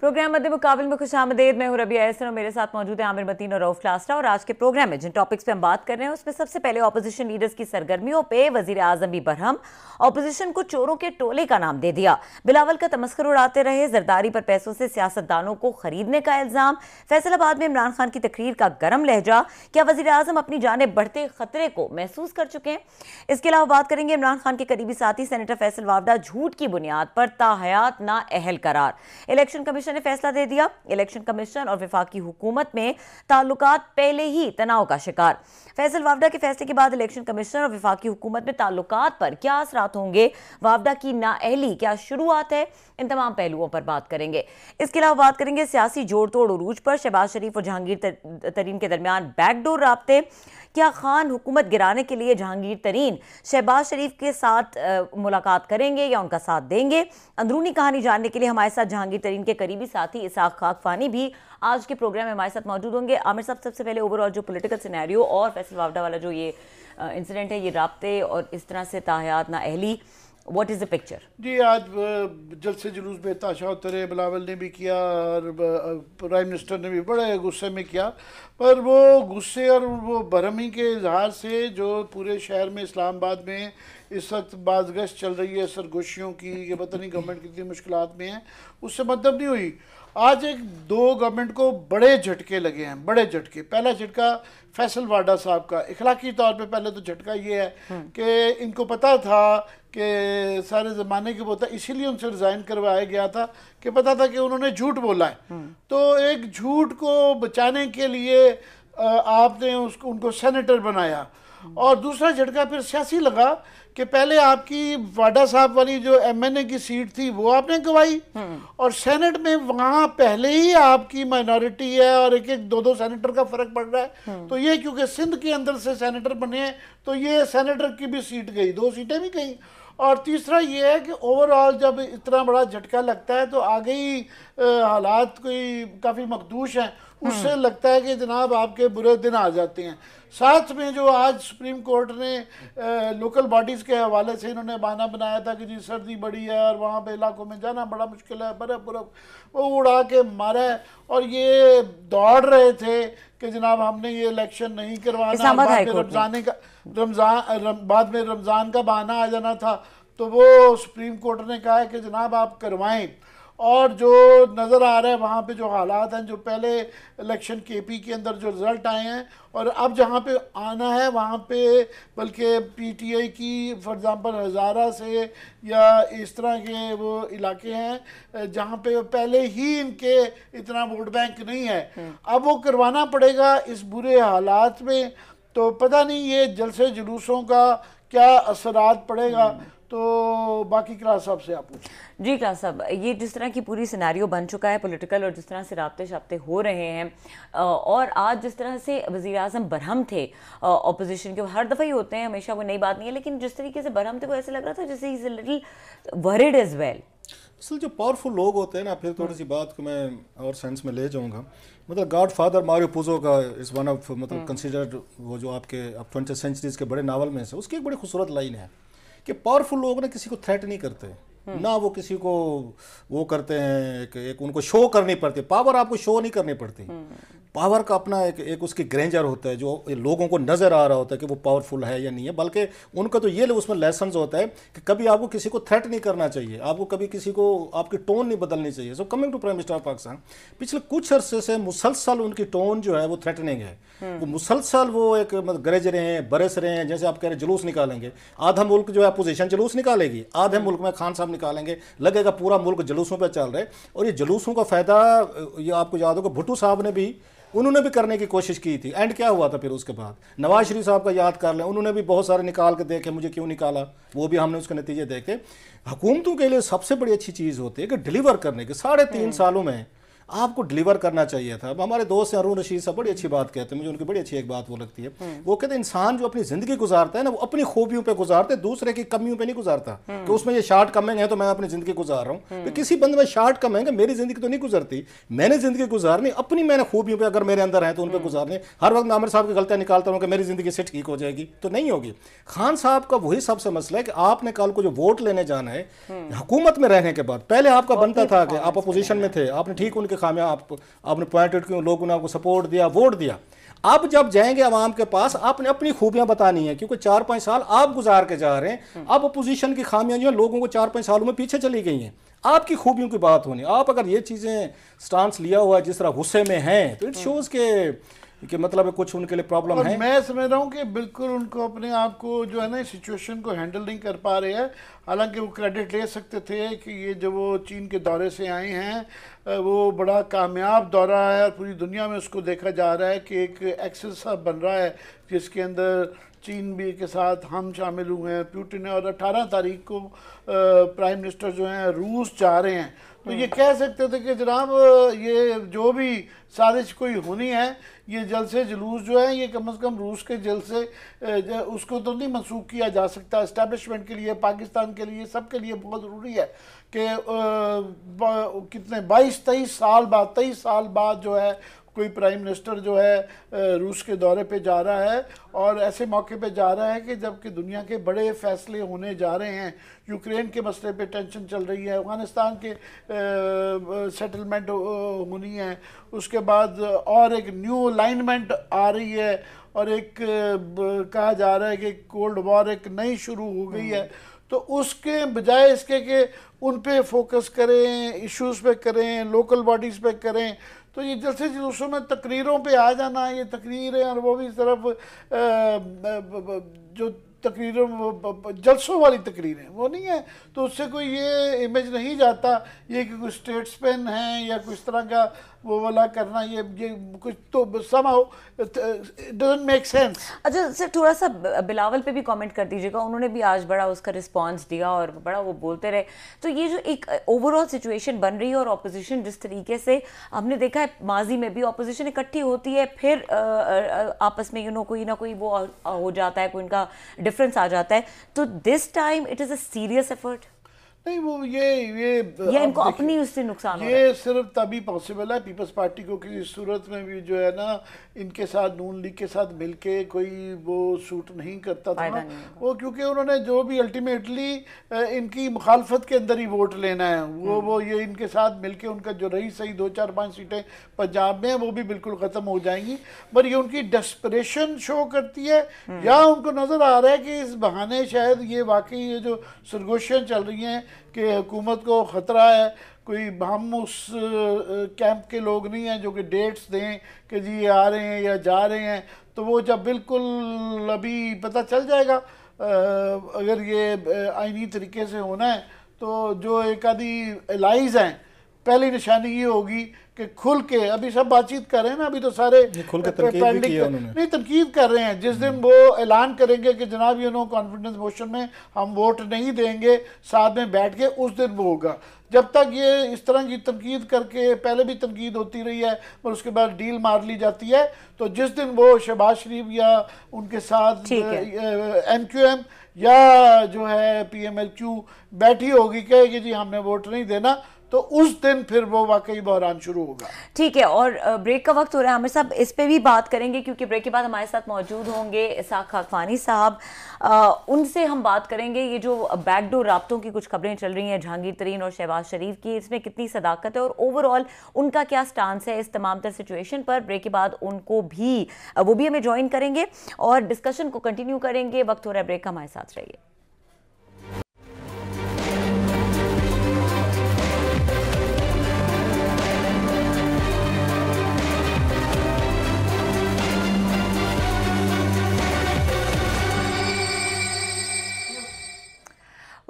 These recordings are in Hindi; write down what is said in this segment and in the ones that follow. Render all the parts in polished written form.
प्रोग्राम मद्दे मुकाबले में खुश आमदेद। मैं हूं रबिया अहसन और मेरे साथ मौजूद है आमिर मतीन और रऊफ क्लास्टा। और आज के प्रोग्राम में जिन टॉपिक्स पे हम बात कर रहे हैं उसमें सबसे पहले ऑपोजिशन लीडर्स की सरगर्मियों पे वजीर आजम भी बरहम, ऑपोजिशन को चोरों के टोले का नाम दे दिया, बिलावल का तमस्कर उड़ाते रहे, जरदारी पर पैसों से सियासतदानों को खरीदने का इल्जाम, फैसलाबाद में इमरान खान की तकरीर का गर्म लहजा। क्या वजीर आजम अपनी जानेब बढ़ते खतरे को महसूस कर चुके हैं? इसके अलावा बात करेंगे इमरान खान के करीबी साथी सेनेटर फैसल वावडा झूठ की बुनियाद पर ताहयात ना अहल करार, इलेक्शन कमीशन ने फैसला दे दिया, इलेक्शन कमीशन और वफाकी हुकूमत में ताल्लुकात पहले ही तनाव का शिकार। फैसल वावडा के फैसले के बाद इलेक्शन कमीशन और वफाकी हुकूमत में ताल्लुकात पर क्या असरात होंगे, वावडा की नाअहली क्या शुरुआत है, इन तमाम पहलुओं पर बात करेंगे। इसके अलावा बात करेंगे सियासी जोड़ तोड़ उरूज पर, शहबाज शरीफ और जहांगीर तरीन के दरमियान बैकडोर राब्ते, क्या खान हुकूमत गिराने के लिए जहांगीर तरीन शहबाज शरीफ के साथ मुलाकात करेंगे या उनका साथ देंगे। अंदरूनी कहानी जानने के लिए हमारे साथ जहांगीर तरीन के करीबी साथी इसाक़ खाकवानी भी आज के प्रोग्राम में हमारे साथ मौजूद होंगे। आमिर साहब, सबसे पहले ओवरऑल जो पॉलिटिकल सिनेरियो और फैसल वावडा वाला जो ये इंसिडेंट है, ये राब्ते और इस तरह से ताहयात ना अहली, व्हाट इज़ द पिक्चर? जी, आज जलसे जुलूस में ताशा उतरे, बिलावल ने भी किया और प्राइम मिनिस्टर ने भी बड़े गुस्से में किया, पर वो गुस्से और वो बरहमी के इजहार से जो पूरे शहर में इस्लामाबाद में इस वक्त बाज़गश्त चल रही है सरगोशियों की, ये पता नहीं गवर्नमेंट कितनी मुश्किलात में है, उससे मतलब नहीं हुई। आज एक दो गवर्नमेंट को बड़े झटके लगे हैं, बड़े झटके। पहला झटका फैसल वावडा साहब का इखलाकी तौर पे, पहले तो झटका ये है कि इनको पता था कि सारे ज़माने के बोलता, इसीलिए उनसे रिज़ाइन करवाया गया था कि पता था कि उन्होंने झूठ बोला है, तो एक झूठ को बचाने के लिए आपने उसको उनको सेनेटर बनाया। और दूसरा झटका फिर सियासी लगा कि पहले आपकी वाडा साहब वाली जो एमएनए की सीट थी वो आपने गवाई, और सेनेट में वहाँ पहले ही आपकी माइनॉरिटी है और एक एक दो दो सेनेटर का फर्क पड़ रहा है, तो ये क्योंकि सिंध के अंदर से सेनेटर बने हैं तो ये सेनेटर की भी सीट गई, दो सीटें भी गई। और तीसरा ये है कि ओवरऑल जब इतना बड़ा झटका लगता है तो आगे ही हालात कोई काफ़ी मखदूश हैं, उससे लगता है कि जनाब आपके बुरे दिन आ जाते हैं। साथ में जो आज सुप्रीम कोर्ट ने लोकल बॉडीज़ के हवाले से इन्होंने बहाना बनाया था कि जी सर्दी बड़ी है और वहाँ पे इलाकों में जाना बड़ा मुश्किल है, बर्फ़ बर्फ़ वो उड़ा के मारा है, और ये दौड़ रहे थे कि जनाब हमने ये इलेक्शन नहीं करवाना, बाद में रमज़ान का बहाना आ जाना था, तो वो सुप्रीम कोर्ट ने कहा है कि जनाब आप करवाएँ। और जो नज़र आ रहा है वहाँ पे जो हालात हैं, जो पहले इलेक्शन केपी के अंदर जो रिज़ल्ट आए हैं और अब जहाँ पे आना है वहाँ पे, बल्कि पीटीआई की फॉर एग्ज़ाम्पल हज़ारा से या इस तरह के वो इलाके हैं जहाँ पे पहले ही इनके इतना वोट बैंक नहीं है, अब वो करवाना पड़ेगा इस बुरे हालात में, तो पता नहीं ये जलसे जुलूसों का क्या असरात पड़ेगा। तो बाकी क्लास साहब से आप पूछें। जी क्लास साहब, ये जिस तरह की पूरी सिनेरियो बन चुका है पॉलिटिकल और जिस तरह से राब्ते शाब्ते हो रहे हैं, और आज जिस तरह से वज़ीर आज़म बरहम थे ऑपोजिशन के, हर दफ़ा ही होते हैं, हमेशा कोई नई बात नहीं है, लेकिन जिस तरीके से बरहम थे वो ऐसे लग रहा था जैसे is a little worried as well. असल जो पावरफुल लोग होते हैं ना, फिर थोड़ी सी बात को मैं और सेंस में ले जाऊँगा, मतलब गॉड फादर मारियो पूजो का इज़ वन ऑफ, मतलब कंसिडर्ड वो जो आपके 20th century के बड़े नावल में से, उसकी एक बड़ी खूबसूरत लाइन है कि पावरफुल लोग ना किसी को थ्रेट नहीं करते, ना वो किसी को वो करते हैं कि एक उनको शो करनी पड़ती, पावर आपको शो नहीं करनी पड़ती, पावर का अपना एक उसकी ग्रेंजर होता है जो लोगों को नज़र आ रहा होता है कि वो पावरफुल है या नहीं है, बल्कि उनका तो ये उसमें लेसन होता है कि कभी आपको किसी को थ्रेट नहीं करना चाहिए, आपको कभी किसी को आपकी टोन नहीं बदलनी चाहिए। So coming to prime minister of Pakistan, पिछले कुछ अरसे से मुसलसल उनकी टोन जो है वो थ्रेटनिंग है, वो मुसलसल वो एक मतलब गरज रहे हैं, बरस रहे हैं, जैसे आप कह रहे हैं जुलूस निकालेंगे, आधा मुल्क जो है अपोजिशन जुलूस निकालेगी, आधे मुल्क में खान साहब निकालेंगे, लगेगा पूरा मुल्क जुलूसों पर चल रहा है। और ये जुलूसों का फ़ायदा ये आपको याद होगा भुट्टो साहब ने भी, उन्होंने भी करने की कोशिश की थी, एंड क्या हुआ था फिर उसके बाद? नवाज शरीफ साहब का याद कर लें, उन्होंने भी बहुत सारे निकाल के देखे, मुझे क्यों निकाला, वो भी हमने उसके नतीजे देखे। हुकूमतों के लिए सबसे बड़ी अच्छी चीज़ होती है कि डिलीवर करने के 3.5 सालों में आपको डिलीवर करना चाहिए था। अब हमारे दोस्त अरुण रशीद साहब बड़ी अच्छी बात कहते हैं, मुझे उनकी बड़ी अच्छी एक बात वो लगती है, वो कहते हैं इंसान जो अपनी जिंदगी गुजारता है ना, वो अपनी खूबियों पे गुजारता है, दूसरे की कमियों पे नहीं गुजारता कि उसमें ये शार्ट कमिंग है तो मैं अपनी जिंदगी गुजार रहा हूँ। किसी बंदे में शार्ट कमिंग है, मेरी जिंदगी तो नहीं गुजरती, मैंने जिंदगी गुजारनी अपनी, मैंने खूबियों पर अगर मेरे अंदर है तो उन पर गुजारनी। हर वक्त मैं आमिर साहब की गलतियाँ निकालता हूँ कि मेरी जिंदगी से ठीक हो जाएगी, तो नहीं होगी। खान साहब का वही सबसे मसला है कि आपने कल को जो वोट लेने जाना है हुकूमत में रहने के बाद, पहले आपका बनता था कि आप अपोजिशन में थे, आपने ठीक उनके खामियां आपने पॉइंट आउट किए, लोगों ने आपको सपोर्ट दिया, वोट दिया। अब जब जाएंगे आवाम के पास, आपने अपनी खूबियां बतानी है, क्योंकि 4-5 साल आप गुजार के जा रहे हैं। अब अपोजिशन की खामियां जो है लोगों को 4-5 सालों में पीछे चली गई हैं, आपकी खूबियों की बात होनी। आप अगर ये चीज़ें स्टांस लिया हुआ है जिस तरह गुस्से में हैं, तो इट शोज़ के मतलब कुछ उनके लिए प्रॉब्लम है। मैं समझ रहा हूँ कि बिल्कुल उनको अपने आप को जो है ना सिचुएशन को हैंडल नहीं कर पा रहे हैं। हालांकि वो क्रेडिट ले सकते थे कि ये जो वो चीन के दौरे से आए हैं वो बड़ा कामयाब दौरा है और पूरी दुनिया में उसको देखा जा रहा है कि एक एक्सेस बन रहा है जिसके अंदर चीन भी के साथ हम शामिल हुए हैं, पुतिन और 18 तारीख को प्राइम मिनिस्टर जो हैं रूस जा रहे हैं। तो ये कह सकते थे कि जनाब ये जो भी साजिश कोई होनी है, ये जलसे जुलूस जो है ये कम से कम रूस के जलसे उसको तो नहीं मनसूख किया जा सकता। इस्टेब्लिशमेंट के लिए, पाकिस्तान के लिए, सब के लिए बहुत ज़रूरी है कि कितने 23 साल बाद जो है कोई प्राइम मिनिस्टर जो है रूस के दौरे पे जा रहा है, और ऐसे मौके पे जा रहा है कि जबकि दुनिया के बड़े फैसले होने जा रहे हैं। यूक्रेन के मसले पे टेंशन चल रही है, अफगानिस्तान के सेटलमेंट होनी है, उसके बाद और एक न्यू अलाइनमेंट आ रही है, और एक कहा जा रहा है कि कोल्ड वॉर एक नई शुरू हो गई है। तो उसके बजाय इसके कि उन पे फोकस करें, इश्यूज़ पे करें, लोकल बॉडीज़ पे करें, तो ये जलसे जुलूसों में तकरीरों पे आ जाना, ये तकरीरें और वो भी सिर्फ जो तकरीरों जलसों वाली तकरीरें वो नहीं है, तो उससे कोई ये इमेज नहीं जाता ये कि कोई स्टेट्समैन है या कुछ तरह का वो वाला करना, ये कुछ तो समाओ डजंट मेक सेंस। अच्छा सर, थोड़ा सा बिलावल पे भी कमेंट कर दीजिएगा, उन्होंने भी आज बड़ा उसका रिस्पांस दिया और बड़ा वो बोलते रहे। तो ये जो एक ओवरऑल सिचुएशन बन रही है और ऑपोजिशन जिस तरीके से हमने देखा है माजी में भी ऑपोजिशन इकट्ठी होती है, फिर आपस में कोई ना कोई वो हो जाता है, कोई इनका डिफरेंस आ जाता है। तो this time it is a serious effort. नहीं वो ये इनको अपनी उससे नुकसान, ये सिर्फ तभी पॉसिबल है, पीपल्स पार्टी को किसी सूरत में भी जो है ना इनके साथ नून लीग के साथ मिलके कोई वो सूट नहीं करता था ना। वो क्योंकि उन्होंने जो भी अल्टीमेटली इनकी मुखालफत के अंदर ही वोट लेना है, वो ये इनके साथ मिलके उनका जो रही सही 2-4-5 सीटें पंजाब में वो भी बिल्कुल ख़त्म हो जाएंगी। पर ये उनकी डेस्परेशन शो करती है, या उनको नज़र आ रहा है कि इस बहाने शायद ये वाकई ये जो सरगोशियाँ चल रही हैं कि हुकूमत को ख़तरा है, कोई हम उस कैंप के लोग नहीं हैं जो कि डेट्स दें कि जी आ रहे हैं या जा रहे हैं, तो वो जब बिल्कुल अभी पता चल जाएगा। अगर ये आइनी तरीके से होना है तो जो एक आधी एलाइज हैं, पहली निशानी ये होगी कि खुल के अभी सब बातचीत कर रहे हैं ना, अभी तो सारे नहीं तनकीद कर रहे हैं। जिस दिन वो ऐलान करेंगे कि जनाब ये नो कॉन्फिडेंस मोशन में हम वोट नहीं देंगे साथ में बैठ के, उस दिन वो होगा। जब तक ये इस तरह की तनकीद करके, पहले भी तनकीद होती रही है और उसके बाद डील मार ली जाती है, तो जिस दिन वो शहबाज शरीफ या उनके साथ एमकेएम या जो है PMLQ बैठी होगी कि जी हमने वोट नहीं देना, तो उस दिन फिर वो वाकई बहरान शुरू होगा। ठीक है, और ब्रेक का वक्त हो रहा है, आमिर साहब इस पे भी बात करेंगे क्योंकि ब्रेक के बाद हमारे साथ मौजूद होंगे इसाक़ खाकवानी साहब, उनसे हम बात करेंगे ये जो बैकडोर राब्तों की कुछ खबरें चल रही हैं जहांगीर तरीन और शहबाज शरीफ की, इसमें कितनी सदाकत है और ओवरऑल उनका क्या स्टांस है इस तमाम तर सिचुएशन पर। ब्रेक के बाद उनको भी वो भी हमें ज्वाइन करेंगे और डिस्कशन को कंटिन्यू करेंगे। वक्त हो रहा है ब्रेक का, हमारे साथ रहिए।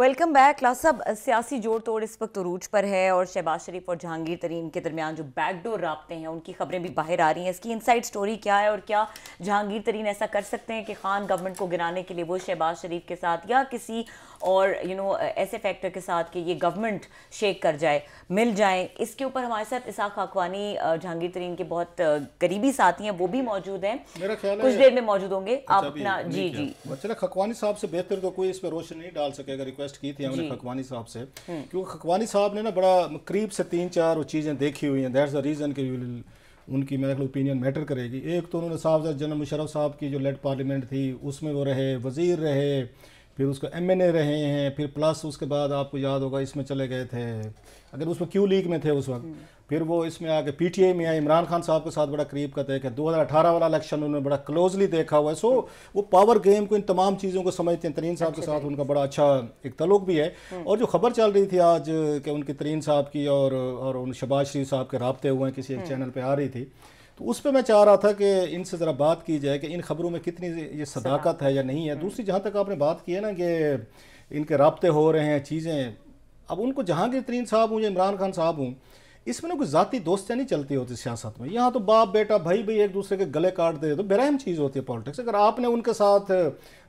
Welcome back. क्लास साहब, सियासी जोड़ तोड़ इस वक्त उरूज पर है और शहबाज शरीफ और जहांगीर तरीन के दरमियान जो बैकडोर राब्ते हैं उनकी खबरें भी बाहर आ रही हैं। इसकी इनसाइड स्टोरी क्या है और क्या जहांगीर तरीन ऐसा कर सकते हैं कि खान गवर्नमेंट को गिराने के लिए वो शहबाज शरीफ के साथ या किसी और ऐसे फैक्टर के साथ कि ये गवर्नमेंट शेक कर जाए, मिल जाए। इसके ऊपर हमारे साथ इसाक़ खाकवानी जहांगीर तरीन के बहुत करीबी साथी हैं, वो भी मौजूद हैं, कुछ देर में मौजूद होंगे। आप अपना जी जी चलो खाकवानी साहब से बेहतर तो कोई इस पर रोशनी नहीं डाल सकेगा। रिक्वेस्ट की थी हमने खाकवानी साहब से, क्योंकि खाकवानी साहब ने ना बड़ा करीब से 3-4 वो चीज़ें देखी हुई हैं। दैट्स द रीज़न कि उनकी मेरे ख्याल ओपिनियन मैटर करेगी। एक तो उन्होंने साहब जनरल मुशर्रफ साहब की जो लेड पार्लियामेंट थी उसमें वो रहे, वज़ीर रहे, फिर उसका MNA रहे हैं, फिर प्लस उसके बाद आपको याद होगा इसमें चले गए थे, अगर उसमें क्यू लीग में थे उस वक्त, फिर वो इसमें आके PTI में आए। इमरान खान साहब के साथ बड़ा करीब का तय है, 2018 वाला इलेक्शन उन्होंने बड़ा क्लोजली देखा हुआ है। सो वो पावर गेम को, इन तमाम चीज़ों को समझते हैं। तरीन साहब के साथ उनका बड़ा अच्छा एक तल्लुक भी है। और जो खबर चल रही थी आज कि उनके तरीन साहब की और उन शहबाज शरीफ साहब के रबते हुए हैं, किसी एक चैनल पर आ रही थी, तो उस पर मैं चाह रहा था कि इनसे ज़रा बात की जाए कि इन खबरों में कितनी ये सदाकत है या नहीं है। दूसरी, जहाँ तक आपने बात की है ना कि इनके रबते हो रहे हैं चीज़ें, अब उनको जहांगीर तरीन साहब हूँ या इमरान खान साहब हूँ, इसमें ना कोई ज़ाती दोस्तियाँ नहीं चलती होती सियासत में। यहाँ तो बाप बेटा भाई भाई एक दूसरे के गले काट दे तो बेरहम चीज़ होती है पॉलिटिक्स। अगर आपने उनके साथ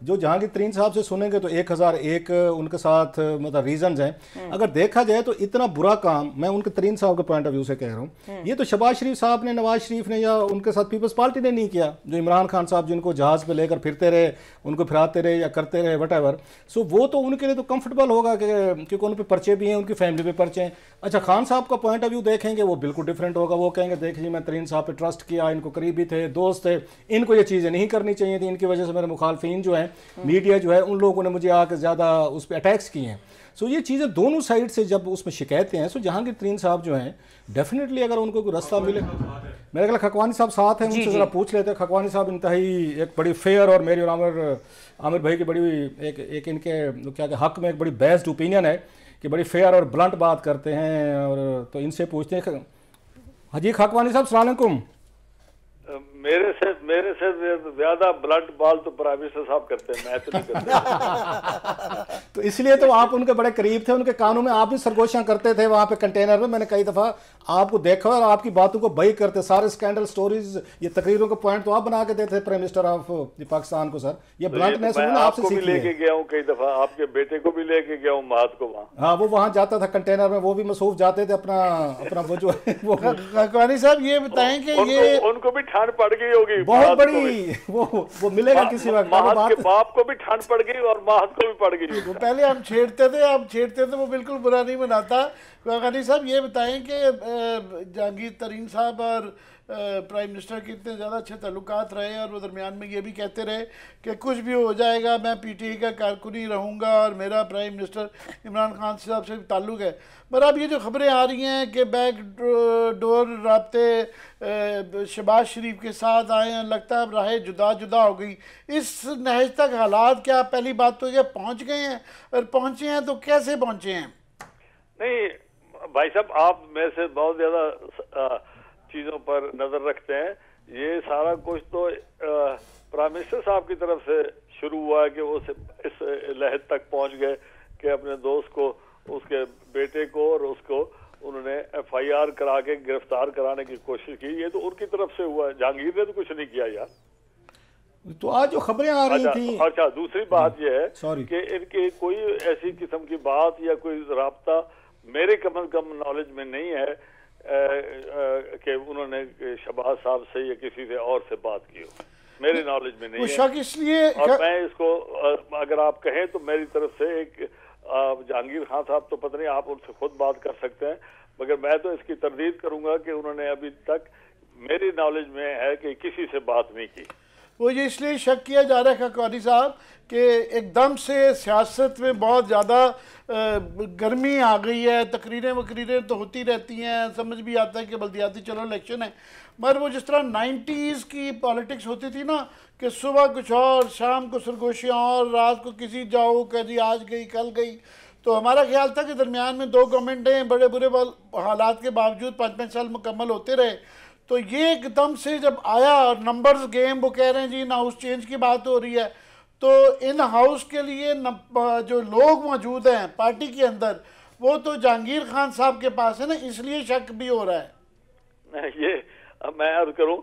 जो जहांगीर तरीन साहब से सुनेंगे तो 1001 उनके साथ मतलब रीजंस हैं। अगर देखा जाए तो इतना बुरा काम, मैं उनके तरीन साहब के पॉइंट ऑफ व्यू से कह रहा हूँ, ये तो शहबाज शरीफ साहब ने, नवाज शरीफ ने या उनके साथ पीपल्स पार्टी ने नहीं किया, जो इमरान खान साहब जिनको जहाज़ पर लेकर फिरते रहे, उनको फिराते रहे या करते रहे वट एवर। सो वो तो उनके लिए तो कम्फर्टेबल होगा क्योंकि उन पर पर्चे भी हैं, उनकी फैमिली पे पर्चे हैं। अच्छा, खान साहब का पॉइंट ऑफ व्यू देखेंगे वो बिल्कुल डिफरेंट होगा। वो कहेंगे देखिए मैं तरीन साहब पे ट्रस्ट किया, इनको करीबी थे, दोस्त थे, इनको ये चीज़ें नहीं करनी चाहिए थी, इनकी वजह से मेरे मुखालफिन जो हैं, मीडिया जो है, उन लोगों ने मुझे आकर ज़्यादा उस पर अटैक्स किए हैं। सो ये चीज़ें दोनों साइड से जब उसमें शिकायतें हैं, सो जहांगीर तरीन साहब जो हैं डेफिनेटली अगर उनको कोई रास्ता मिले, मेरे ख्याल खाकवानी साहब साथ हैं, उनसे ज़रा पूछ लेते हैं। खाकवानी साहब इंतहाई एक बड़ी फेयर और मेरी और आमिर भाई की बड़ी एक इनके क्या हक़ में एक बड़ी बेस्ट ओपिनियन है कि बड़ी फेयर और ब्लंट बात करते हैं, और तो इनसे पूछते हैं। हाजी खाकवानी साहब अस्सलाम वालेकुम। मेरे से ज़्यादा ब्लंट बाल तो प्राइम मिनिस्टर साहब करते हैं, मैं तो नहीं करता। तो इसलिए तो आप उनके बड़े करीब थे, उनके कानों में आप भी सरगोशियाँ करते थे वहाँ पे कंटेनर में, मैंने कई दफ़ा आपको देखा और आपकी बातों को बही करते, सारे स्कैंडल स्टोरीज ये तकरीरों के पॉइंट तो आप बना के देते प्राइम मिनिस्टर ऑफ पाकिस्तान को। सर ये ब्लंटनेस आपसे सीख लेके गया हूँ, कई दफ़ा आपके बेटे को भी लेके गया हूँ महात को वहाँ। हाँ, वो वहाँ जाता था कंटेनर में, वो भी मसरूफ जाते थे अपना वो जो है वो। खाकवानी साहब ये बताएं कि ये उनको भी ठंड पड़ गई होगी बहुत बड़ी, वो मिलेगा किसी वक्त, बाप को भी ठंड पड़ गई और महत को भी पड़ गई। वो पहले हम छेड़ते थे, आप छेड़ते थे, वो बिल्कुल बुरा नहीं मनाता। खाकवानी साहब ये बताएं कि जहांगीर तरीन साहब और प्राइम मिनिस्टर के इतने ज़्यादा अच्छे ताल्लुकात रहे और वो दरमियान में ये भी कहते रहे कि कुछ भी हो जाएगा मैं PTI का कारकुन ही रहूँगा और मेरा प्राइम मिनिस्टर इमरान खान साहब से ताल्लुक़ है। पर अब ये जो खबरें आ रही हैं कि बैक डोर राब्ते शहबाज शरीफ के साथ आए हैं, लगता है अब राहें जुदा जुदा हो गई। इस नहज तक हालात क्या, पहली बात तो ये पहुँच गए हैं, और पहुँचे हैं तो कैसे पहुँचे हैं? नहीं भाई साहब, आप मेरे से बहुत ज़्यादा चीज़ों पर नज़र रखते हैं। ये सारा कुछ तो प्राइम मिनिस्टर साहब की तरफ से शुरू हुआ है कि वो इस लहद तक पहुंच गए कि अपने दोस्त को, उसके बेटे को और उसको उन्होंने FIR करा के गिरफ्तार कराने की कोशिश की। ये तो उनकी तरफ से हुआ है, जहांगीर ने तो कुछ नहीं किया यार। तो आज जो खबरें आ रही थी। अच्छा, दूसरी बात ये है कि इनकी कोई ऐसी किस्म की बात या कोई राब्ता मेरे कम अज कम नॉलेज में नहीं है कि उन्होंने शहबाज साहब से या किसी से और से बात की हो, मेरे नॉलेज में नहीं है। इसलिए और मैं इसको अगर आप कहें तो मेरी तरफ से एक जहांगीर खान साहब तो पता नहीं आप उनसे खुद बात कर सकते हैं, मगर मैं तो इसकी तरदीद करूंगा कि उन्होंने अभी तक मेरी नॉलेज में है कि किसी से बात नहीं की। वो ये इसलिए शक किया जा रहा है खाकवानी साहब कि एकदम से सियासत में बहुत ज़्यादा गर्मी आ गई है, तकरीरें वकरीरें तो होती रहती हैं, समझ भी आता है कि बल्दियाती चलो इलेक्शन है, मगर वो जिस तरह 90s की पॉलिटिक्स होती थी ना कि सुबह कुछ और, शाम को सरगोशियाँ और, रात को किसी जाओ कभी आज गई कल गई। तो हमारा ख्याल था कि दरमियान में 2 गवर्नमेंटें बड़े बुरे हालात के बावजूद 5-5 साल मुकम्मल होते रहे। तो ये एकदम से जब आया और नंबर्स गेम, वो कह रहे हैं जी ना हाउस चेंज की बात हो रही है, तो इन हाउस के लिए जो लोग मौजूद हैं पार्टी के अंदर वो तो जहांगीर खान साहब के पास है ना, इसलिए शक भी हो रहा है। ये मैं अर्ज करूँ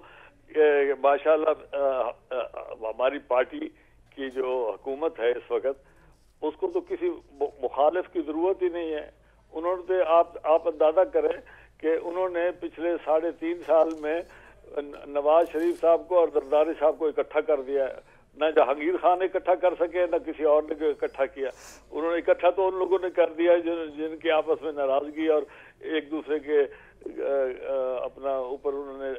माशाल्लाह हमारी पार्टी की जो हुकूमत है इस वक्त उसको तो किसी मुखालिफ की जरूरत ही नहीं है। उन्होंने आप अंदाजा करें कि उन्होंने पिछले 3.5 साल में नवाज शरीफ साहब को और जरदारी साहब को इकट्ठा कर दिया है। ना जहांगीर खान इकट्ठा कर सके, ना किसी और ने इकट्ठा किया। उन्होंने इकट्ठा तो उन लोगों ने कर दिया जिनकी आपस में नाराजगी और एक दूसरे के अपना ऊपर उन्होंने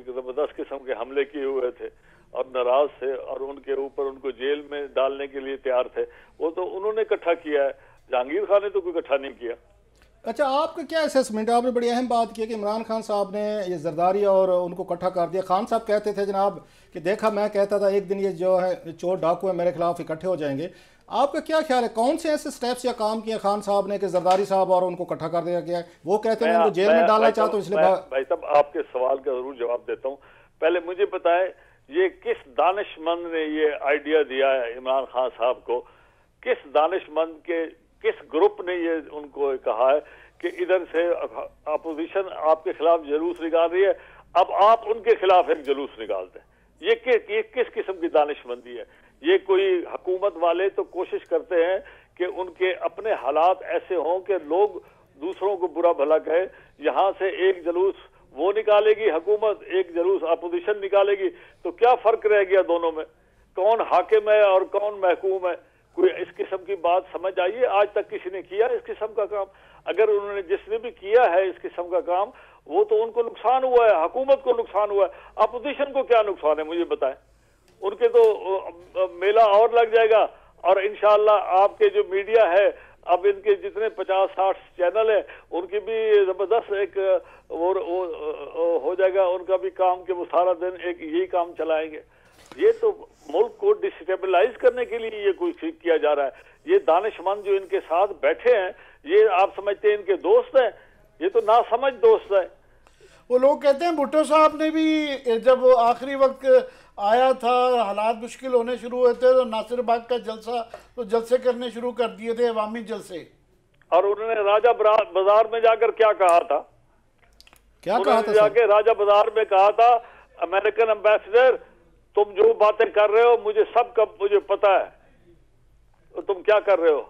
एक जबरदस्त किस्म के हमले किए हुए थे और नाराज थे और उनके ऊपर उनको जेल में डालने के लिए तैयार थे। वो तो उन्होंने इकट्ठा किया है, जहांगीर खान ने तो कोई इकट्ठा नहीं किया। अच्छा, आपका क्या असेसमेंट है? आपने बड़ी अहम बात की कि इमरान खान साहब ने ये जरदारी और उनको इकट्ठा कर दिया। खान साहब कहते थे जनाब कि देखा, मैं कहता था एक दिन ये जो है चोर डाकू है मेरे खिलाफ इकट्ठे हो जाएंगे। आपका क्या ख्याल है, कौन से ऐसे स्टेप्स या काम किए खान साहब ने कि जरदारी साहब और उनको इकट्ठा कर दिया गया? वो कहते हैं उनको जेल में डालना चाहते हो इसलिए। भाई साहब, आपके सवाल का जरूर जवाब देता हूँ। पहले मुझे बताएं ये किस दानिशमंद ने ये आइडिया दिया है इमरान खान साहब को? किस दानिशमंद के किस ग्रुप ने ये उनको कहा है कि इधर से अपोजिशन आपके खिलाफ जुलूस निकाल रही है, अब आप उनके खिलाफ एक जुलूस निकाल दें? ये किस किस्म की दानिशमंदी है? ये कोई हुकूमत वाले तो कोशिश करते हैं कि उनके अपने हालात ऐसे हों कि लोग दूसरों को बुरा भला कहे। यहाँ से एक जुलूस वो निकालेगी हुकूमत, एक जुलूस अपोजिशन निकालेगी, तो क्या फर्क रह गया दोनों में? कौन हाकिम है और कौन महकूम है? कोई इस किस्म की बात समझ आइए आज तक किसी ने किया इस किस्म का काम? अगर उन्होंने जिसने भी किया है इस किस्म का काम, वो तो उनको नुकसान हुआ है, हुकूमत को नुकसान हुआ है। अपोजिशन को क्या नुकसान है मुझे बताएं? उनके तो मेला और लग जाएगा। और इंशाल्लाह आपके जो मीडिया है, अब इनके जितने 50-60 चैनल है, उनकी भी जबरदस्त एक वो हो जाएगा उनका भी काम कि वो सारा दिन एक यही काम चलाएंगे। ये तो मुल्क को डिस्टेबलाइज करने के लिए ये कुछ किया जा रहा है। ये दानिशमंद जो इनके साथ बैठे हैं, ये आप समझते हैं इनके दोस्त हैं? ये तो ना समझ दोस्त है। वो लोग कहते हैं भुट्टो साहब ने भी जब वो आखिरी वक्त आया था, हालात मुश्किल होने शुरू हुए थे तो नासिरबाग का जलसा, तो जलसे करने शुरू कर दिए थे, अवामी जलसे। और उन्होंने राजा बाजार में जाकर क्या कहा था? क्या कहा था? जाके राजा बाजार में कहा था, अमेरिकन एम्बेसडर तुम जो बातें कर रहे हो मुझे सब का मुझे पता है, तो तुम क्या कर रहे हो?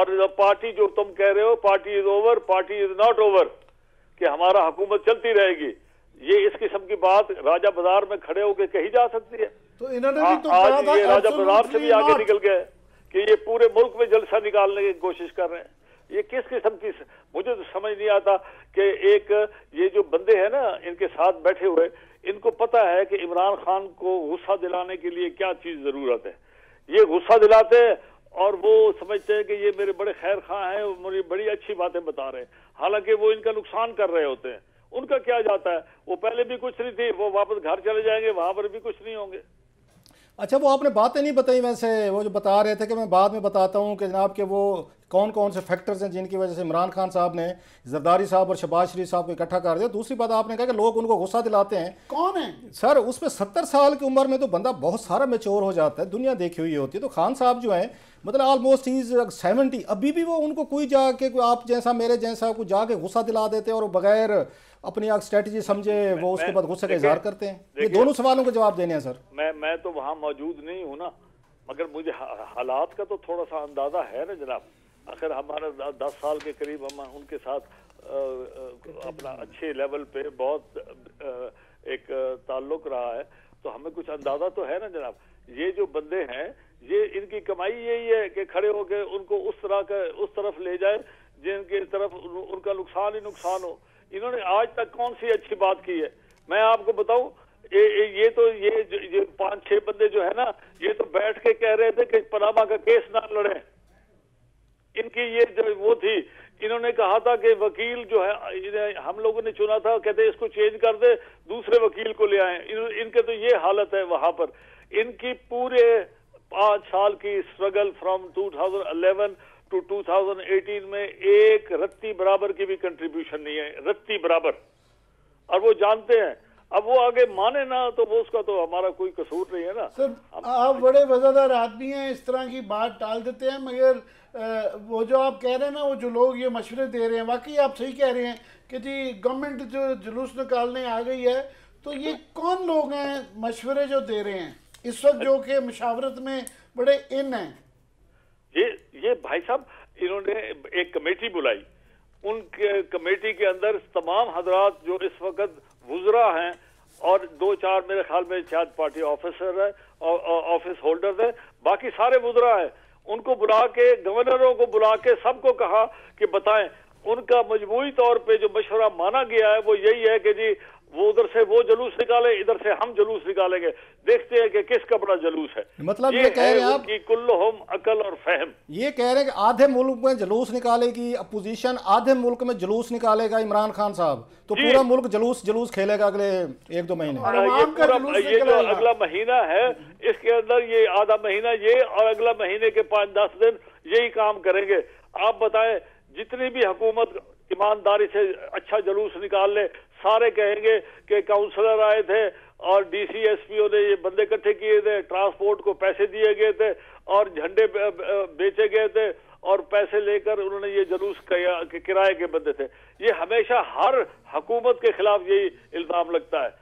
और पार्टी जो तुम कह रहे हो, party is over, party is not over, कि हमारा हुकूमत चलती रहेगी, ये इस किस्म की बात राजा बाजार में खड़े होकर कही जा सकती है? तो इन्होंने भी तो आज ये राजा बाजार से भी आगे निकल गए कि ये पूरे मुल्क में जलसा निकालने की कोशिश कर रहे हैं। ये किस किस्म की, मुझे तो समझ नहीं आता कि एक ये जो बंदे हैं ना इनके साथ बैठे हुए, इनको पता है कि इमरान खान को गुस्सा दिलाने के लिए क्या चीज जरूरत है। ये गुस्सा दिलाते हैं और वो समझते हैं कि ये मेरे बड़े खैर खां हैं, मुझे बड़ी अच्छी बातें बता रहे हैं, हालांकि वो इनका नुकसान कर रहे होते हैं। उनका क्या जाता है, वो पहले भी कुछ नहीं थे, वो वापस घर चले जाएंगे, वहां पर भी कुछ नहीं होंगे। अच्छा, वो आपने बातें नहीं बताई वैसे, वो जो बता रहे थे कि मैं बाद में बताता हूँ कि जनाब के वो कौन कौन से फैक्टर्स हैं जिनकी वजह से इमरान खान साहब ने जरदारी साहब और शहबाज शरीफ साहब को इकट्ठा कर दिया। दूसरी बात आपने कहा कि लोग उनको गुस्सा दिलाते हैं। कौन है सर? उस पर 70 साल की उम्र में तो बंदा बहुत सारा मेच्योर हो जाता है, दुनिया देखी हुई होती है। तो खान साहब जो हैं मतलब ऑलमोस्ट इज 70, अभी भी वो उनको कोई जाके आप जैसा मेरे जैसा कोई जाके गुस्सा दिला देते हैं और बगैर अपनी स्ट्रेटजी समझे वो उसके बाद गुस्से का इजहार करते हैं। ये दोनों सवालों के जवाब देने हैं सर। मैं तो वहाँ मौजूद नहीं हूँ ना, मगर मुझे हालात का तो थोड़ा सा अंदाजा है ना जनाब। आखिर हमारा 10 साल के करीब हम उनके साथ अपना अच्छे लेवल पे बहुत एक ताल्लुक रहा है, तो हमें कुछ अंदाजा तो है ना जनाब। ये जो बंदे हैं, ये इनकी कमाई यही है कि खड़े होके उनको उस तरह का उस तरफ ले जाए जिनके तरफ उनका नुकसान ही नुकसान हो। इन्होंने आज तक कौन सी अच्छी बात की है? मैं आपको बताऊं, ये तो ये 5-6 बंदे जो है ना, ये तो बैठ के कह रहे थे कि पनामा का केस ना लड़े। इनकी ये जो वो थी, इन्होंने कहा था कि वकील जो है हम लोगों ने चुना था, कहते इसको चेंज कर दे, दूसरे वकील को ले आए। इनके तो ये हालत है वहां पर। इनकी पूरे 5 साल की स्ट्रगल फ्रॉम 2011 टू 2018 में एक रत्ती बराबर की भी कंट्रीब्यूशन नहीं है, रत्ती बराबर। और वो जानते हैं, अब वो आगे माने ना तो वो उसका तो हमारा कोई कसूर नहीं है ना। सर आप बड़े वज़ादार आदमी हैं, इस तरह की बात टाल देते हैं, मगर वो जो आप कह रहे हैं ना, वो जो लोग ये मशवरे दे रहे हैं, वाकई आप सही कह रहे हैं कि जी गवर्नमेंट जो जुलूस निकालने आ गई है, तो ये कौन लोग हैं मशवरे जो दे रहे हैं इस वक्त जो कि मशावरत में बड़े इन हैं? ये भाई साहब इन्होंने एक कमेटी बुलाई, उनके कमेटी के अंदर तमाम हजरात जो इस वक्त वुजरा हैं और दो चार मेरे ख्याल में शायद पार्टी ऑफिसर है और ऑफिस होल्डर्स है, बाकी सारे वुजरा हैं, उनको बुला के गवर्नरों को बुला के सबको कहा कि बताएं। उनका मजबूरी तौर पे जो मशवरा माना गया है वो यही है कि जी वो उधर से वो जुलूस निकाले, इधर से हम जुलूस निकालेंगे, देखते हैं कि किसका बड़ा जुलूस है। मतलब ये कह रहे हैं आप कि कुल्लुहुम अकल और फहम, ये कह रहे हैं कि आधे मुल्क में जुलूस निकालेगी अपोजिशन, आधे मुल्क में जुलूस निकालेगा इमरान खान साहब, तो पूरा मुल्क जुलूस खेलेगा अगले एक दो महीने। ये जो अगला महीना है इसके अंदर ये आधा महीना ये और अगला महीने के 5-10 दिन यही काम करेंगे। आप बताएं जितनी भी हुकूमत ईमानदारी से अच्छा जुलूस निकाल ले, सारे कहेंगे कि काउंसलर आए थे और DCSPO ने ये बंदे इकट्ठे किए थे, ट्रांसपोर्ट को पैसे दिए गए थे और झंडे बेचे गए थे और पैसे लेकर उन्होंने ये जुलूस किराए के बंदे थे। ये हमेशा हर हुकूमत के खिलाफ यही इल्जाम लगता है,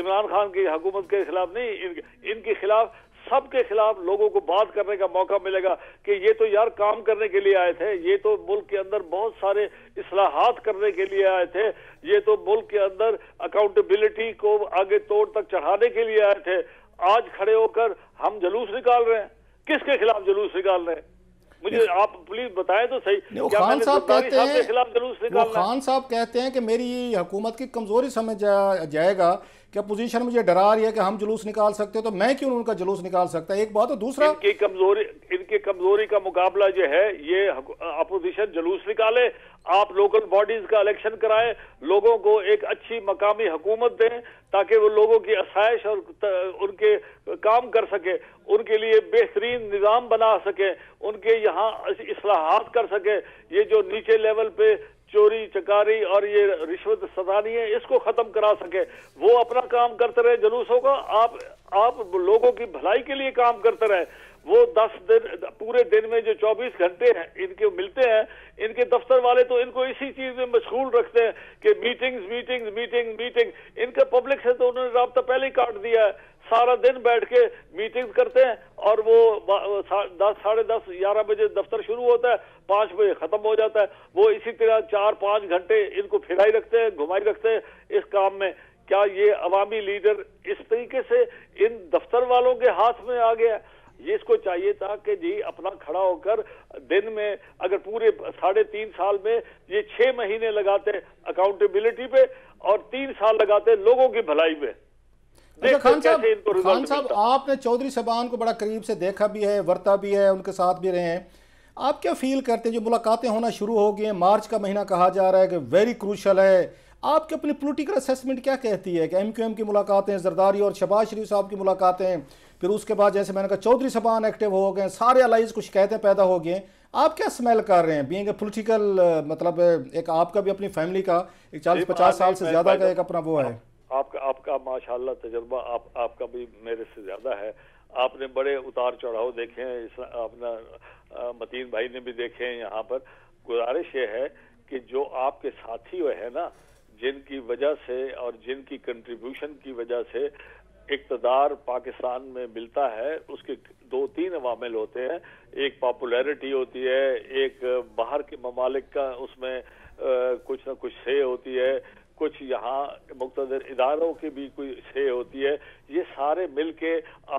इमरान खान की हुकूमत के खिलाफ नहीं, इनके खिलाफ, सबके खिलाफ। लोगों को बात करने का मौका मिलेगा कि ये तो यार काम करने के लिए आए थे, ये तो मुल्क के अंदर बहुत सारे इस्लाहात करने के लिए आए थे, ये तो मुल्क के अंदर अकाउंटेबिलिटी को आगे तोड़ तक चढ़ाने के लिए आए थे, आज खड़े होकर हम जुलूस निकाल रहे हैं। किसके खिलाफ जुलूस निकाल रहे हैं मुझे आप प्लीज बताएं तो सही। खान साहब कहते हैं कि मेरी हुकूमत की कमजोरी समझ जाएगा कि अपोजिशन मुझे डरा रही है कि हम जुलूस निकाल सकते हैं, तो मैं क्यों उनका जुलूस निकाल सकता है। एक बात, और दूसरा इनकी कमजोरी का मुकाबला जो है ये अपोजिशन जुलूस निकाले, आप लोकल बॉडीज का इलेक्शन कराएं, लोगों को एक अच्छी मकामी हुकूमत दें ताकि वो लोगों की आसाइश और उनके काम कर सके, उनके लिए बेहतरीन निज़ाम बना सके, उनके यहाँ इस्लाहात कर सके। ये जो नीचे लेवल पे चोरी चकारी और ये रिश्वत सतानी है, इसको खत्म करा सके, वो अपना काम करते रहे, जुलूस होगा। आप लोगों की भलाई के लिए काम करते रहे। वो 10 दिन पूरे दिन में जो 24 घंटे हैं इनके मिलते हैं, इनके दफ्तर वाले तो इनको इसी चीज में मशगूल रखते हैं कि मीटिंग। इनका पब्लिक से तो उन्होंने राब्ता पहले ही काट दिया है, सारा दिन बैठ के मीटिंग करते हैं और वो 10, 10:30, 11 बजे दफ्तर शुरू होता है, 5 बजे खत्म हो जाता है। वो इसी तरह 4-5 घंटे इनको फिराई रखते हैं, घुमाई रखते हैं इस काम में। क्या ये अवामी लीडर इस तरीके से इन दफ्तर वालों के हाथ में आ गया? ये इसको चाहिए था कि जी अपना खड़ा होकर दिन में, अगर पूरे 3.5 साल में ये 6 महीने लगाते अकाउंटेबिलिटी पे और 3 साल लगाते लोगों की भलाई पे। खान साहब आपने चौधरी सिबान को बड़ा करीब से देखा भी है, वर्ता भी है, उनके साथ भी रहे हैं, आप क्या फील करते हैं? जो मुलाकातें होना शुरू हो गई हैं, मार्च का महीना कहा जा रहा है कि वेरी क्रूशल है, आपकी अपनी पॉलिटिकल असेसमेंट क्या कहती है कि MQM की मुलाकातें, जरदारी और शहबाज शरीफ साहब की मुलाकातें, फिर उसके बाद जैसे मैंने कहा चौधरी सिबान एक्टिव हो गए, सारे अलाइज कुछ कहते पैदा हो गए, आप क्या स्मेल कर रहे हैं बीइंग ए पॉलिटिकल, मतलब एक आपका भी अपनी फैमिली का 40-50 साल से ज्यादा का एक अपना वो है, आपका माशाल्लाह तजर्बा आपका भी मेरे से ज्यादा है, आपने बड़े उतार चढ़ाव देखे हैं, अपना मतीन भाई ने भी देखे हैं। यहाँ पर गुजारिश ये है कि जो आपके साथी हुए हैं ना, जिनकी वजह से और जिनकी कंट्रीब्यूशन की वजह से इकतदार पाकिस्तान में मिलता है, उसके 2-3 अवामिल होते हैं। एक पॉपुलैरिटी होती है, एक बाहर के ममालिक का उसमें कुछ ना कुछ से होती है, कुछ यहाँ मुक्तदर इदारों की भी कोई से होती है। ये सारे मिलके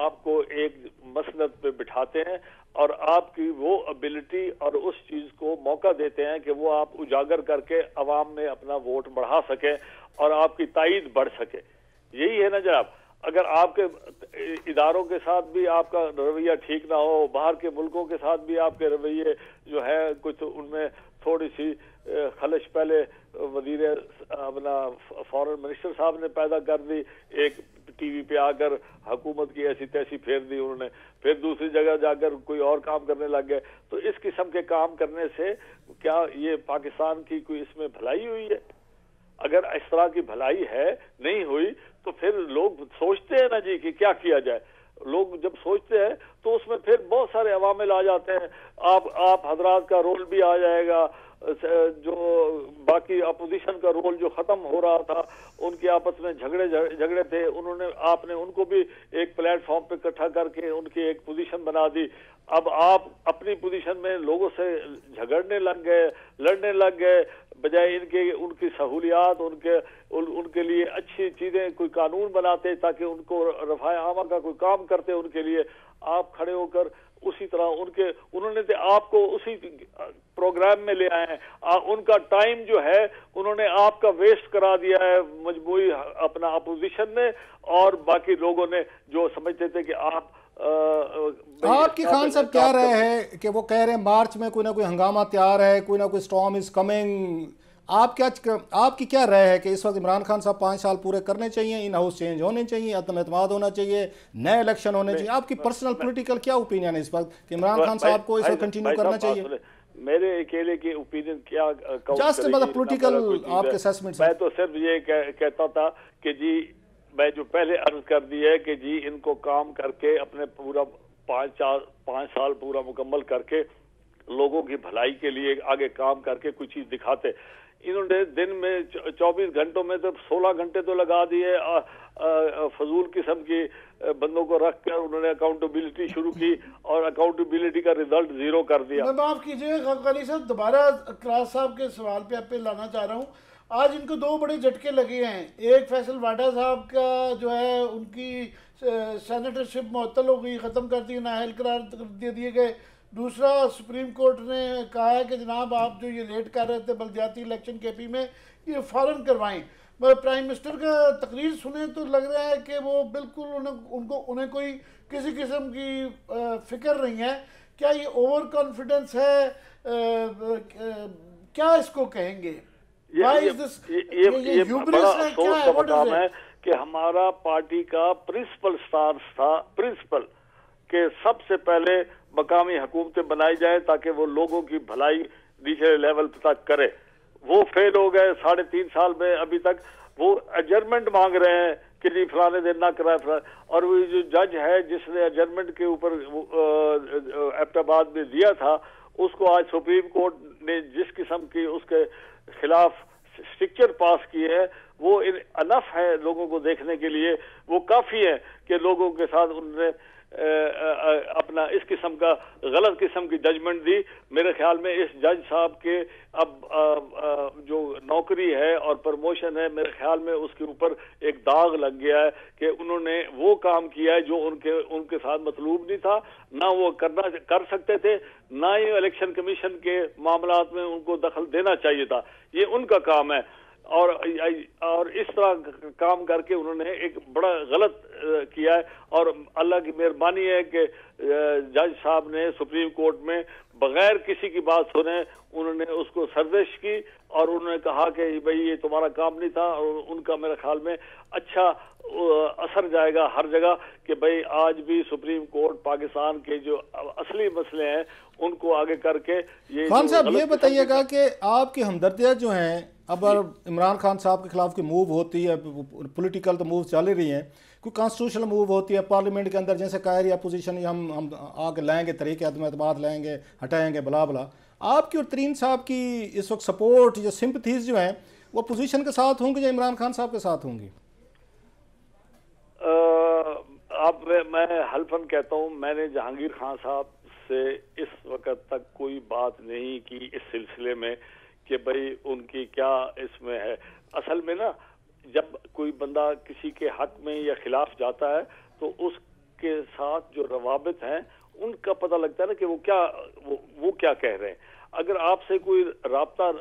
आपको एक मसनद पे बिठाते हैं और आपकी वो एबिलिटी और उस चीज़ को मौका देते हैं कि वो आप उजागर करके अवाम में अपना वोट बढ़ा सकें और आपकी ताईद बढ़ सके। यही है ना जनाब, अगर आपके इदारों के साथ भी आपका रवैया ठीक ना हो, बाहर के मुल्कों के साथ भी आपके रवैये जो है कुछ उनमें थोड़ी सी खलश पहले वजीर अपना फॉरेन मिनिस्टर साहब ने पैदा कर दी, एक टीवी पे आकर हुकूमत की ऐसी तैसी फेर दी उन्होंने, फिर दूसरी जगह जाकर कोई और काम करने लग गए। तो इस किस्म के काम करने से क्या ये पाकिस्तान की कोई इसमें भलाई हुई है? अगर इस तरह की भलाई है नहीं हुई तो फिर लोग सोचते हैं ना जी कि क्या किया जाए। लोग जब सोचते हैं तो उसमें फिर बहुत सारे अवामिल आ जाते हैं। आप हजरात का रोल भी आ जाएगा, जो बाकी अपोजिशन का रोल जो खत्म हो रहा था, उनके आपस में झगड़े थे, उन्होंने आपने उनको भी एक प्लेटफॉर्म पे इकट्ठा करके उनकी एक पोजीशन बना दी। अब आप अपनी पोजीशन में लोगों से झगड़ने लग गए, लड़ने लग गए, बजाय इनके उनकी सहूलियात, उनके लिए अच्छी चीजें, कोई कानून बनाते ताकि उनको रफाए आमा का कोई काम करते उनके लिए, आप खड़े होकर उसी तरह उन्होंने तो आपको उसी प्रोग्राम में ले आए हैं। उनका टाइम जो है उन्होंने आपका वेस्ट करा दिया है, मजबूरी अपना अपोजिशन ने और बाकी लोगों ने जो समझते थे कि आप आपकी खान साहब क्या रहे हैं कि वो कह रहे हैं मार्च में कोई ना कोई हंगामा तैयार है, कोई ना कोई स्टॉर्म इज कमिंग, आपकी क्या राय है कि इस वक्त इमरान खान साहब 5 साल पूरे करने चाहिए, इन हाउस चेंज होने चाहिए, अदम एतमाद होना चाहिए, नए इलेक्शन होने चाहिए? आपकी पर्सनल पॉलिटिकल क्या ओपिनियन है इस वक्त कि इमरान खान साहब को इसे कंटिन्यू करना चाहिए? मेरे अकेले के ओपिनियन क्या जस्ट मतलब पॉलिटिकल आपके असेसमेंट? मैं तो सिर्फ ये कहता था कि जी, मैं जो पहले अर्ज कर दी है कि जी इनको काम करके अपने पूरा 5 साल पूरा मुकम्मल करके लोगों की भलाई के लिए आगे काम करके कुछ चीज दिखाते। इन्होंने दिन में 24 घंटों में तो 16 घंटे तो लगा दिए फजूल किस्म की बंदों को रख कर। उन्होंने अकाउंटेबिलिटी शुरू की और अकाउंटेबिलिटी का रिजल्ट 0 कर दिया। मैं माफ कीजिए खाकवानी साहब, दोबारा क्लास साहब के सवाल पे आप पे लाना चाह रहा हूँ। आज इनको 2 बड़े झटके लगे हैं, एक फैसल वावडा साहब का जो है उनकी सेनेटरशिप मुअत्तल हो गई, ख़त्म कर दी, नाअहल करार दे दिए गए। दूसरा, सुप्रीम कोर्ट ने कहा है कि जनाब आप जो ये लेट कर रहे थे बलदियाती इलेक्शन के पी में, ये फ़ौरन करवाएं। प्राइम मिनिस्टर का तकरीर सुने तो लग रहा है कि वो बिल्कुल उन्हें कोई किसी किस्म की फिक्र नहीं है। क्या ये ओवर कॉन्फिडेंस है? क्या इसको कहेंगे? ये बड़ा अफसोस का मकाम है कि हमारा पार्टी का प्रिंसिपल स्टार्स था, प्रिंसिपल के सबसे पहले मकामी हुकूमतें बनाई जाए ताकि वो लोगों की भलाई नीचे लेवल तक करे। वो फेल हो गए 3.5 साल में। अभी तक वो एडजमेंट मांग रहे हैं कि जी फलाने दिन ना कराए, और वो जो जज है जिसने एडजमेंट के ऊपर अबटाबाद में दिया था, उसको आज सुप्रीम कोर्ट ने जिस किस्म की उसके खिलाफ स्ट्रक्चर पास किए हैं वो अनफ है लोगों को देखने के लिए, वो काफ़ी है कि लोगों के साथ उनने अपना इस किस्म का गलत किस्म की जजमेंट दी। मेरे ख्याल में इस जज साहब के अब जो नौकरी है और प्रमोशन है, मेरे ख्याल में उसके ऊपर एक दाग लग गया है कि उन्होंने वो काम किया है जो उनके साथ मतलूब नहीं था, ना वो कर सकते थे, ना ही इलेक्शन कमीशन के मामलों में उनको दखल देना चाहिए था। ये उनका काम है और इस तरह काम करके उन्होंने एक बड़ा गलत किया है। और अल्लाह की मेहरबानी है कि जज साहब ने सुप्रीम कोर्ट में बगैर किसी की बात सुने उन्होंने उसको सर्दिश की और उन्होंने कहा कि भाई ये तुम्हारा काम नहीं था। और उनका मेरे ख्याल में अच्छा असर जाएगा हर जगह कि भाई आज भी सुप्रीम कोर्ट पाकिस्तान के जो असली मसले हैं उनको आगे करके। ये खान साहब ये बताइएगा कि आपकी हमदर्दियाँ जो हैं अब इमरान खान साहब के खिलाफ की मूव होती है, पॉलिटिकल तो मूव चल रही हैं, कोई कॉन्स्टिट्यूशनल मूव होती है पार्लियामेंट के अंदर, जैसे कह रही अपोजिशन हम आके लाएंगे, तरीके अदम एतमाद लाएंगे, हटाएंगे, बला बला। आपकी और तरीन साहब की इस वक्त सपोर्ट या सिंपथीज जो हैं वो अपोजिशन के साथ होंगी या इमरान खान साहब के साथ होंगी? मैं हल्फन कहता हूँ, मैंने जहांगीर खान साहब से इस वक्त तक कोई बात नहीं की इस सिलसिले में कि भाई उनकी क्या इसमें है। असल में ना, जब कोई बंदा किसी के हक में या खिलाफ जाता है तो उसके साथ जो रवाबित हैं उनका पता लगता है ना कि वो क्या कह रहे हैं। अगर आपसे कोई राब्ता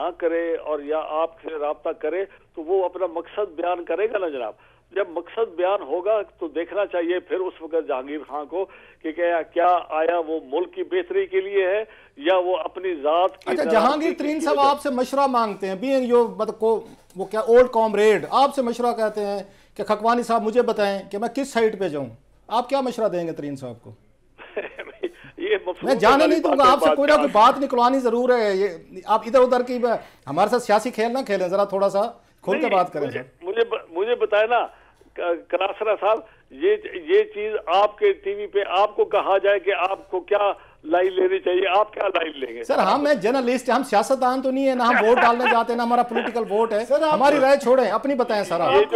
ना करे और या आपसे राब्ता करे तो वो अपना मकसद बयान करेगा ना जनाब। जब मकसद बयान होगा तो देखना चाहिए फिर उस वक्त जहांगीर खान को कि क्या आया वो मुल्क की बेहतरी के लिए है या वो अपनी जात की। अच्छा, जहांगीर तरीन साहब आपसे मशवरा मांगते हैं, बीइंग योर मतलब को वो क्या ओल्ड कॉमरेड आपसे मशवरा कहते हैं कि खाकवानी साहब मुझे बताएं कि मैं किस साइड पे जाऊं, आप क्या मशवरा देंगे तरीन साहब को? मैं जाने नहीं दूंगा, आपसे कोई ना कोई बात निकलवानी जरूर है। ये आप इधर उधर की हमारे साथ सियासी खेल ना खेलें, जरा थोड़ा सा खुल के बात करें। मुझे बताए ना करासरा साहब ये चीज आपके टीवी पे आपको कहा जाए कि आपको क्या लाइन लेनी चाहिए, आप क्या लाइन लेंगे? सर हम मैं जर्नलिस्ट, हम सियासतदान तो नहीं है, ना हम वोट डालने जाते हैं, ना हमारा पॉलिटिकल वोट है। सर हमारी राय छोड़ें, अपनी बताएं। सर ये जो मीडिया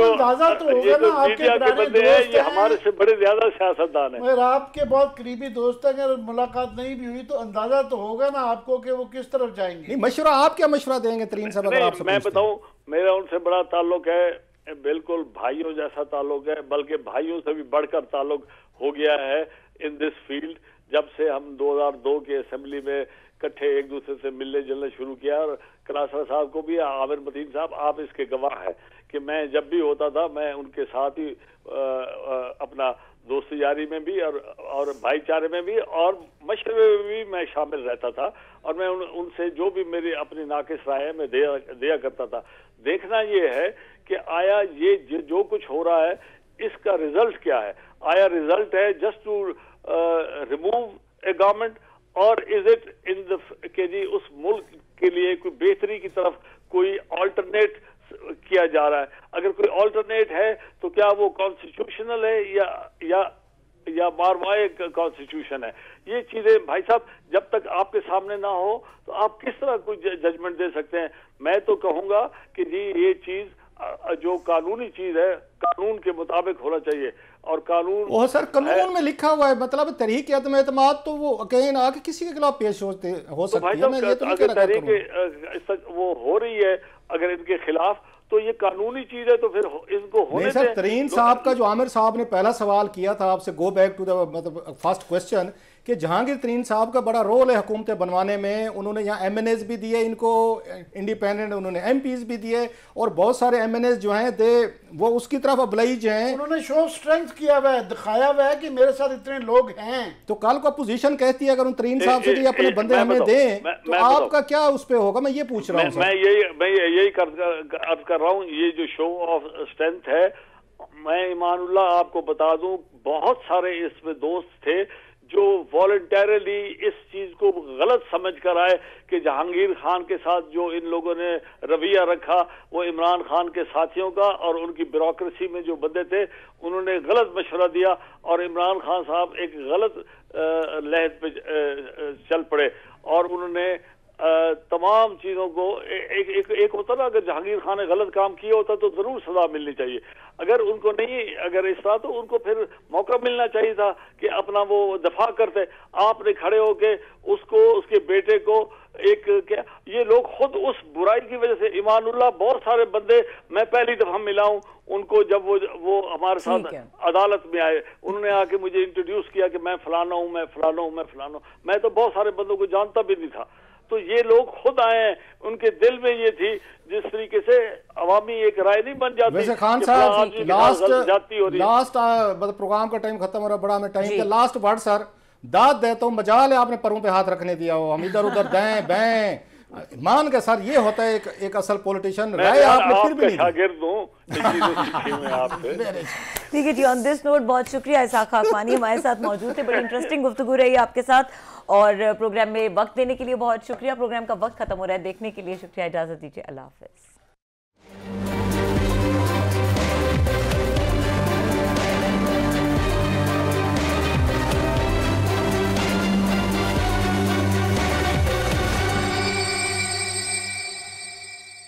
के बंदे हैं ये हमारे से बड़े ज्यादा सियासतदान है, आपके बहुत करीबी दोस्त है, अगर मुलाकात नहीं भी हुई तो अंदाजा तो होगा ना आपको कि वो किस तरफ जाएंगे। मशवरा आप क्या मशवरा देंगे तरीन साहब? मैं बताऊँ, मेरा उनसे बड़ा ताल्लुक है, बिल्कुल भाइयों जैसा ताल्लुक है, बल्कि भाइयों से भी बढ़कर ताल्लुक हो गया है इन दिस फील्ड। जब से हम 2002 के असेंबली में इकट्ठे एक दूसरे से मिलने जुलने शुरू किया, और क्लासर साहब को भी, आमिर मदीन साहब आप इसके गवाह हैं कि मैं जब भी होता था मैं उनके साथ ही अपना दोस्ती यारी में भी और भाईचारे में भी और मशवरे में भी मैं शामिल रहता था, और मैं उनसे जो भी मेरी अपनी नाकिस राय मैं दिया करता था। देखना ये है कि आया ये जो कुछ हो रहा है इसका रिजल्ट क्या है। आया रिजल्ट है just to remove a government, और इज इट इन के जी उस मुल्क के लिए कोई बेहतरी की तरफ कोई ऑल्टरनेट किया जा रहा है? अगर कोई ऑल्टरनेट है तो क्या वो कॉन्स्टिट्यूशनल है या मारवाए कॉन्स्टिट्यूशन है? ये चीजें भाई साहब जब तक आपके सामने ना हो तो आप किस तरह कोई जजमेंट दे सकते हैं? मैं तो कहूंगा कि जी ये चीज जो कानूनी चीज है कानून के मुताबिक होना चाहिए, और कानून ओह सर कानून में लिखा हुआ है, मतलब तहरीक अदम एतमाद तो वो कहीं ना आके किसी के खिलाफ पेश हो सकती है। मैं ये तो अगर तहरीक वो हो रही है अगर इनके खिलाफ तो ये कानूनी चीज है, तो फिर इनको होने दें। तरीन साहब का जो आमिर साहब ने पहला सवाल किया था आपसे, गो बैक टू द मतलब फर्स्ट क्वेश्चन, कि जहांगीर तरीन साहब का बड़ा रोल है हुकूमतें बनवाने में। उन्होंने यहाँ MNAs भी दिए इनको इंडिपेंडेंट, उन्होंने MPs भी दिए, और बहुत सारे MNAs जो हैं दे वो उसकी तरफ अबलाइज हैं। उन्होंने शो स्ट्रेंथ किया हुआ है, दिखाया हुआ है कि मेरे साथ इतने लोग हैं। तो कल को अपोजिशन कहती है अगर उन तरीन साहब से अपने बंदे हमें दें तो आपका क्या उस पर होगा? मैं ये पूछ रहा हूँ, मैं यही कर रहा हूँ। ये जो शो ऑफ स्ट्रेंथ है, मैं ईमानुल्ला आपको बता दूँ बहुत सारे इसमें दोस्त थे जो वॉलंटरली इस चीज को गलत समझ कर आए कि जहांगीर खान के साथ जो इन लोगों ने रवैया रखा वो इमरान खान के साथियों का और उनकी ब्यूरोक्रेसी में जो बंदे थे उन्होंने गलत मशवरा दिया और इमरान खान साहब एक गलत लहर पे चल पड़े, और उन्होंने तमाम चीज़ों को एक होता ना, अगर जहांगीर खान ने गलत काम किया होता तो ज़रूर सजा मिलनी चाहिए, अगर उनको नहीं अगर इस तरह तो उनको फिर मौका मिलना चाहिए था कि अपना वो दफा करते। आपने खड़े होके उसको उसके बेटे को एक क्या, ये लोग खुद उस बुराई की वजह से ईमानुल्लाह बहुत सारे बंदे मैं पहली दफा मिला हूँ उनको, जब वो हमारे साथ अदालत में आए उन्होंने आके मुझे इंट्रोड्यूस किया कि मैं फलाना हूँ मैं फलाना हूँ मैं फलाना हूँ, मैं तो बहुत सारे बंदों को जानता भी नहीं था। तो ये लोग खुद आए हैं, उनके दिल में ये थी, जिस तरीके से अवामी एक राय नहीं बन जाती। वैसे खान साहब लास्ट मतलब प्रोग्राम का टाइम खत्म हो रहा, बड़ा में टाइम था, लास्ट वर्ड सर, दाद दे तो मजाल है आपने परों पे हाथ रखने दिया हो, हम इधर उधर दें बें मान के। सर ये होता है एक असल पॉलिटिशियन, राय आपने फिर भी नहीं। ठीक है जी, ऑन दिस नोट बहुत शुक्रिया, इसाक़ खाकवानी हमारे साथ मौजूद थे, बड़ी इंटरेस्टिंग गुफ्तगू रही आपके साथ, और प्रोग्राम में वक्त देने के लिए बहुत शुक्रिया। प्रोग्राम का वक्त खत्म हो रहा है, देखने के लिए शुक्रिया, इजाजत दीजिए, अल्लाह हाफिज़।